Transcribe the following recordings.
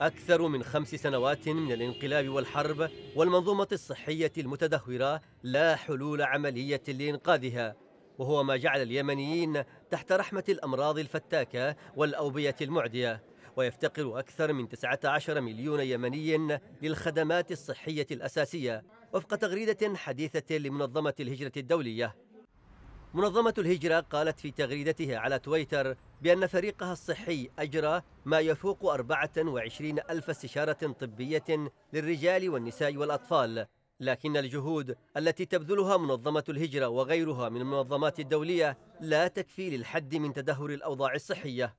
أكثر من 5 سنوات من الانقلاب والحرب والمنظومة الصحية المتدهورة لا حلول عملية لإنقاذها، وهو ما جعل اليمنيين تحت رحمة الأمراض الفتاكة والأوبية المعدية، ويفتقر أكثر من 19 مليون يمني للخدمات الصحية الأساسية وفق تغريدة حديثة لمنظمة الهجرة الدولية. منظمة الهجرة قالت في تغريدتها على تويتر بأن فريقها الصحي أجرى ما يفوق 24,000 استشارة طبية للرجال والنساء والأطفال، لكن الجهود التي تبذلها منظمة الهجرة وغيرها من المنظمات الدولية لا تكفي للحد من تدهور الأوضاع الصحية.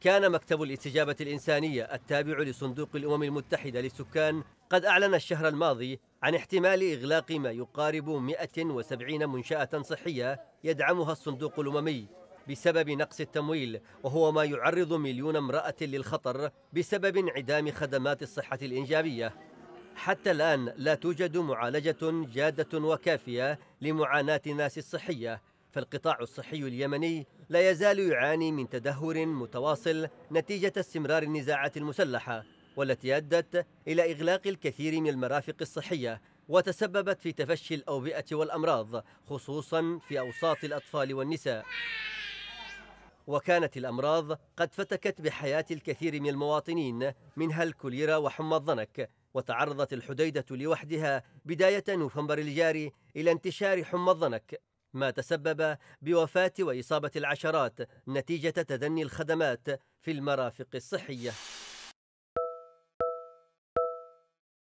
كان مكتب الاستجابة الإنسانية التابع لصندوق الأمم المتحدة للسكان قد أعلن الشهر الماضي عن احتمال إغلاق ما يقارب 170 منشأة صحية يدعمها الصندوق الأممي بسبب نقص التمويل، وهو ما يعرض مليون امرأة للخطر بسبب انعدام خدمات الصحة الإنجابية. حتى الآن لا توجد معالجة جادة وكافية لمعاناة الناس الصحية، فالقطاع الصحي اليمني لا يزال يعاني من تدهور متواصل نتيجة استمرار النزاعات المسلحة، والتي أدت إلى إغلاق الكثير من المرافق الصحية وتسببت في تفشي الأوبئة والأمراض خصوصا في أوساط الأطفال والنساء. وكانت الأمراض قد فتكت بحياة الكثير من المواطنين، منها الكوليرا وحمى الضنك، وتعرضت الحديدة لوحدها بداية نوفمبر الجاري إلى انتشار حمى الضنك، ما تسبب بوفاة وإصابة العشرات نتيجة تدني الخدمات في المرافق الصحية.